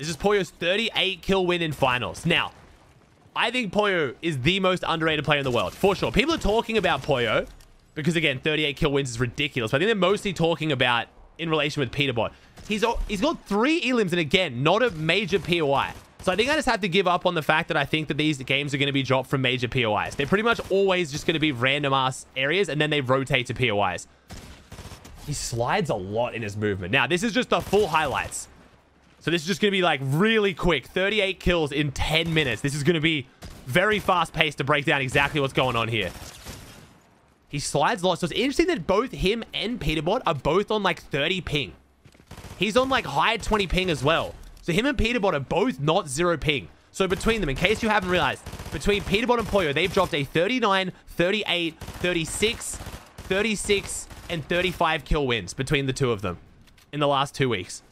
This is Pollo's 38 kill win in finals. Now, I think Pollo is the most underrated player in the world, for sure. People are talking about Pollo because, again, 38 kill wins is ridiculous. But I think they're mostly talking about in relation with Peterbot. He's got 3 elims and, again, not a major POI. So I think I just have to give up on the fact that I think that these games are going to be dropped from major POIs. They're pretty much always just going to be random-ass areas, and then they rotate to POIs. He slides a lot in his movement. Now, this is just the full highlights. So this is just going to be, like, really quick. 38 kills in 10 minutes. This is going to be very fast-paced to break down exactly what's going on here. He slides a lot. So it's interesting that both him and Peterbot are both on, like, 30 ping. He's on, like, high 20 ping as well. So him and Peterbot are both not 0 ping. So between them, in case you haven't realized, between Peterbot and Pollo, they've dropped a 39, 38, 36, 36, and 35 kill wins between the two of them in the last 2 weeks.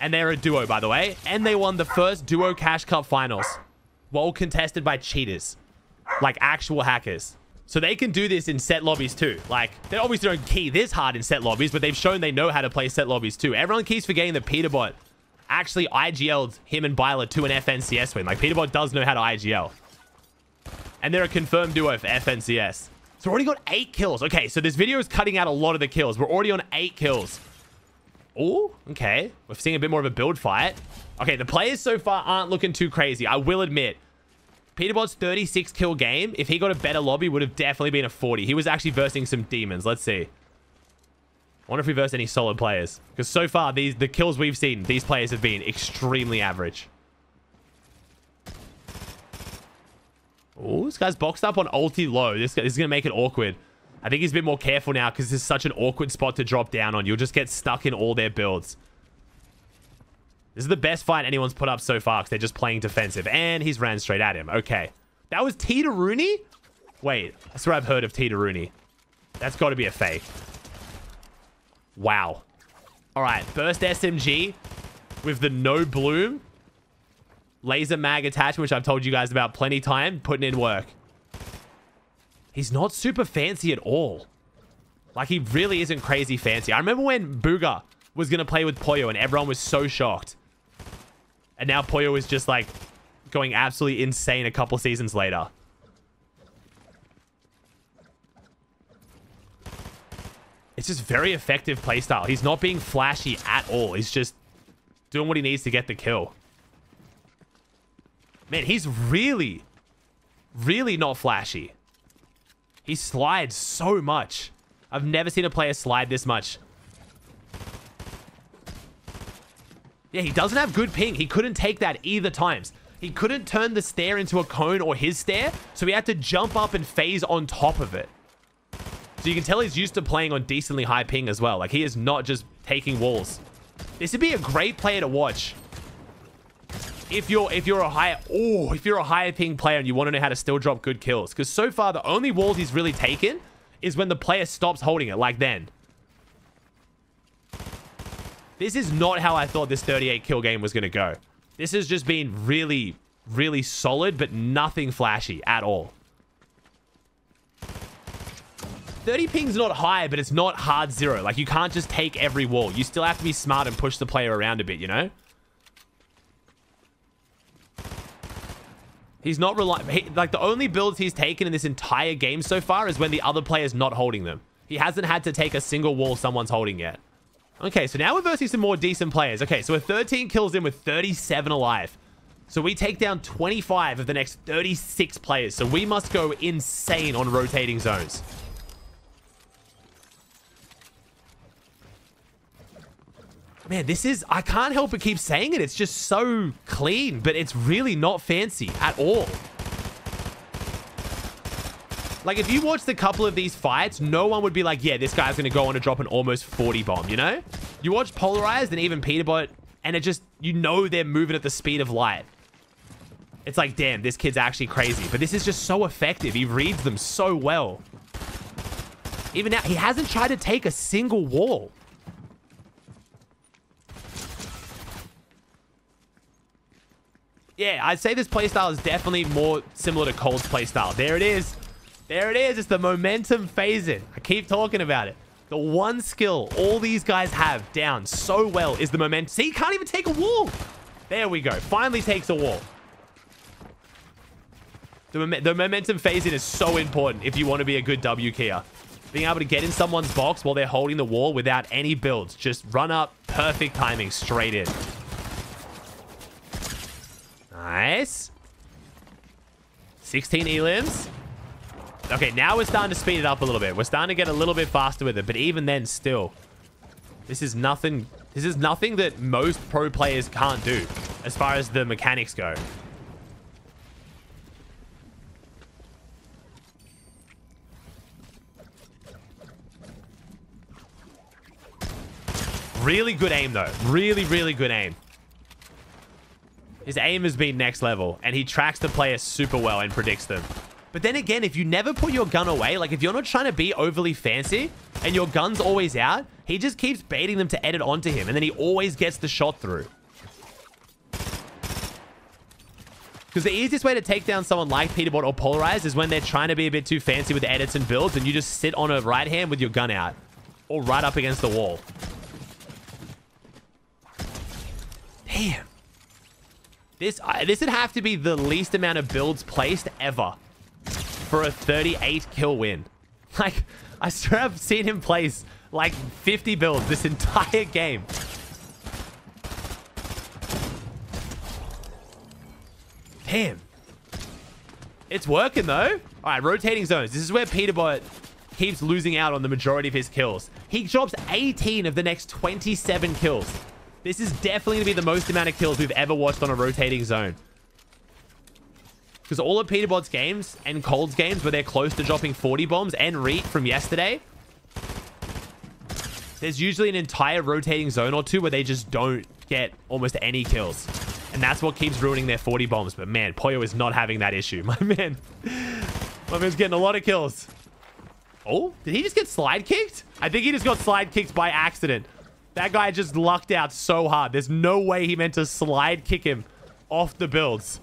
And they're a duo, by the way. And they won the first Duo Cash Cup Finals while contested by cheaters, like actual hackers. So they can do this in set lobbies too. Like, they obviously don't key this hard in set lobbies, but they've shown they know how to play set lobbies too. Everyone keeps forgetting that Peterbot actually IGL'd him and Byler to an FNCS win. Like, Peterbot does know how to IGL. And they're a confirmed duo for FNCS. So we're already got 8 kills. Okay, so this video is cutting out a lot of the kills. We're already on 8 kills. Oh, okay. We're seeing a bit more of a build fight. Okay, the players so far aren't looking too crazy. I will admit, Peterbot's 36 kill game, if he got a better lobby, would have definitely been a 40. He was actually versing some demons. Let's see. I wonder if we verse any solid players. Because so far, the kills we've seen, these players have been extremely average. Oh, this guy's boxed up on ulti low. This is going to make it awkward. I think he's a bit more careful now because this is such an awkward spot to drop down on. You'll just get stuck in all their builds. This is the best fight anyone's put up so far because they're just playing defensive. And he's ran straight at him. Okay. That was Tita Rooney? Wait, I swear I've heard of Tita Rooney. That's got to be a fake. Wow. All right. Burst SMG with the no bloom. Laser mag attachment, which I've told you guys about plenty time. Putting in work. He's not super fancy at all. Like, he really isn't crazy fancy. I remember when Booger was going to play with Pollo and everyone was so shocked. And now Pollo is just, like, going absolutely insane a couple seasons later. It's just very effective playstyle. He's not being flashy at all. He's just doing what he needs to get the kill. Man, he's really, really not flashy. He slides so much. I've never seen a player slide this much. Yeah, he doesn't have good ping. He couldn't take that either times. He couldn't turn the stair into a cone or his stair, so he had to jump up and phase on top of it. So you can tell he's used to playing on decently high ping as well. Like, he is not just taking walls. This would be a great player to watch. If you're a higher ping player and you want to know how to still drop good kills. Because so far, the only walls he's really taken is when the player stops holding it, like then. This is not how I thought this 38 kill game was going to go. This has just been really, really solid, but nothing flashy at all. 30 ping's not high, but it's not hard zero. Like, you can't just take every wall. You still have to be smart and push the player around a bit, you know? He's not relying... Like, the only builds he's taken in this entire game so far is when the other player's not holding them. He hasn't had to take a single wall someone's holding yet. Okay, so now we're versing some more decent players. Okay, so we're 13 kills in with 37 alive. So we take down 25 of the next 36 players. So we must go insane on rotating zones. Man, this is... I can't help but keep saying it. It's just so clean, but it's really not fancy at all. Like, if you watched a couple of these fights, no one would be like, yeah, this guy's going to go on to drop an almost 40 bomb, you know? You watch Polarized and even Peterbot, and it just... You know they're moving at the speed of light. It's like, damn, this kid's actually crazy. But this is just so effective. He reads them so well. Even now, he hasn't tried to take a single wall. Yeah, I'd say this playstyle is definitely more similar to Cole's playstyle. There it is. There it is. It's the momentum phasing. I keep talking about it. The one skill all these guys have down so well is the momentum. See, he can't even take a wall. There we go. Finally takes a wall. The momentum phase-in is so important if you want to be a good WKer. Being able to get in someone's box while they're holding the wall without any builds. Just run up. Perfect timing. Straight in. Nice. 16 elims. Okay, now we're starting to speed it up a little bit. We're starting to get a little bit faster with it. But even then, still. This is nothing. This is nothing that most pro players can't do as far as the mechanics go. Really good aim, though. Really, really good aim. His aim has been next level, and he tracks the player super well and predicts them. But then again, if you never put your gun away, like if you're not trying to be overly fancy and your gun's always out, he just keeps baiting them to edit onto him, and then he always gets the shot through. Because the easiest way to take down someone like Peterbot or Polarized is when they're trying to be a bit too fancy with edits and builds, and you just sit on a right hand with your gun out or right up against the wall. Damn. This would have to be the least amount of builds placed ever for a 38 kill win. Like, I swear I've seen him place like 50 builds this entire game. Damn. It's working, though. All right, rotating zones. This is where Peterbot keeps losing out on the majority of his kills. He drops 18 of the next 27 kills. This is definitely going to be the most amount of kills we've ever watched on a rotating zone. Because all of Peterbot's games and Cold's games where they're close to dropping 40 bombs and Reet from yesterday, there's usually an entire rotating zone or two where they just don't get almost any kills. And that's what keeps ruining their 40 bombs. But man, Pollo is not having that issue. My man's getting a lot of kills. Oh, did he just get slide kicked? I think he just got slide kicked by accident. That guy just lucked out so hard. There's no way he meant to slide kick him off the builds.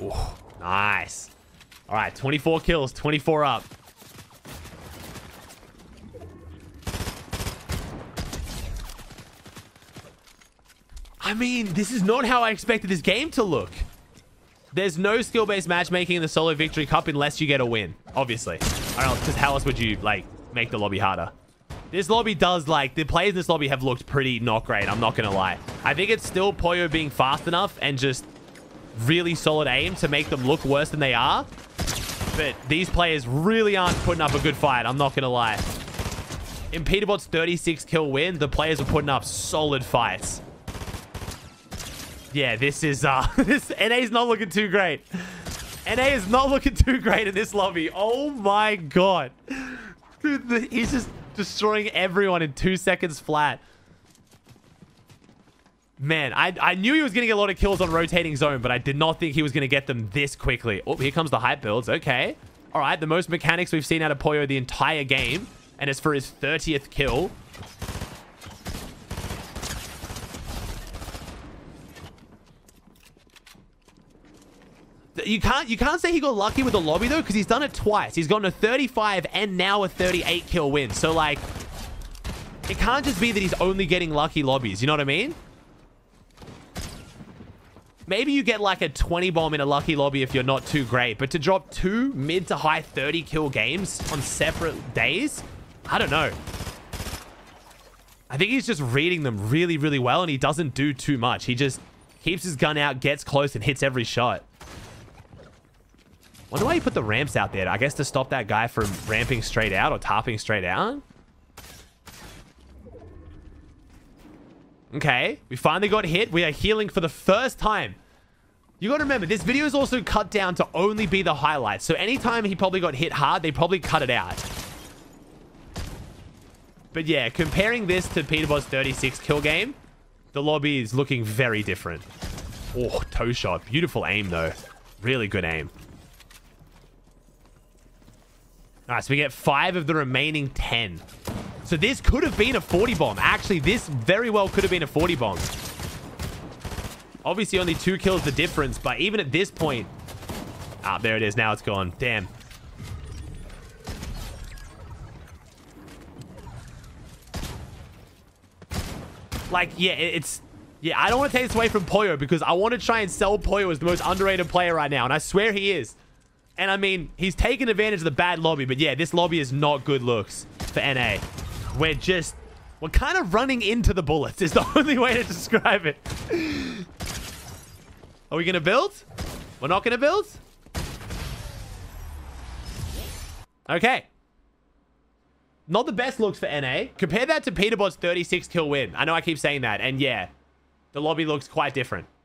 Ooh, nice. All right, 24 kills, 24 up. I mean, this is not how I expected this game to look. There's no skill-based matchmaking in the Solo Victory Cup unless you get a win, obviously. I don't know, because how else would you, like, make the lobby harder? This lobby does, like, the players in this lobby have looked pretty not great, I'm not going to lie. I think it's still Pollo being fast enough and just really solid aim to make them look worse than they are. But these players really aren't putting up a good fight, I'm not going to lie. In Peterbot's 36 kill win, the players are putting up solid fights. Yeah, this is, this NA's not looking too great. NA is not looking too great in this lobby. Oh my God. Dude, he's just destroying everyone in 2 seconds flat. Man, I knew he was going to get a lot of kills on rotating zone, but I did not think he was going to get them this quickly. Oh, here comes the hype builds. Okay. All right, the most mechanics we've seen out of Pollo the entire game, and it's for his 30th kill. You can't say he got lucky with the lobby, though, because he's done it twice. He's gotten a 35 and now a 38 kill win. So, like, it can't just be that he's only getting lucky lobbies. You know what I mean? Maybe you get, like, a 20 bomb in a lucky lobby if you're not too great. But to drop 2 mid to high 30 kill games on separate days? I don't know. I think he's just reading them really, really well, and he doesn't do too much. He just keeps his gun out, gets close, and hits every shot. Wonder why he put the ramps out there. I guess to stop that guy from ramping straight out or tarping straight out. Okay, we finally got hit. We are healing for the first time. You got to remember, this video is also cut down to only be the highlights. So anytime he probably got hit hard, they probably cut it out. But yeah, comparing this to Peterbot's 36 kill game, the lobby is looking very different. Oh, toe shot. Beautiful aim, though. Really good aim. All right, so we get 5 of the remaining 10. So this could have been a 40 bomb. Actually, this very well could have been a 40 bomb. Obviously, only 2 kills the difference, but even at this point... Ah, there it is. Now it's gone. Damn. like, yeah, it's... Yeah, I don't want to take this away from Pollo because I want to try and sell Pollo as the most underrated player right now. And I swear he is. And I mean, he's taken advantage of the bad lobby. But yeah, this lobby is not good looks for NA. We're just... We're kind of running into the bullets is the only way to describe it. Are we going to build? We're not going to build? Okay. Not the best looks for NA. Compare that to Peterbot's 36 kill win. I know I keep saying that. And yeah, the lobby looks quite different.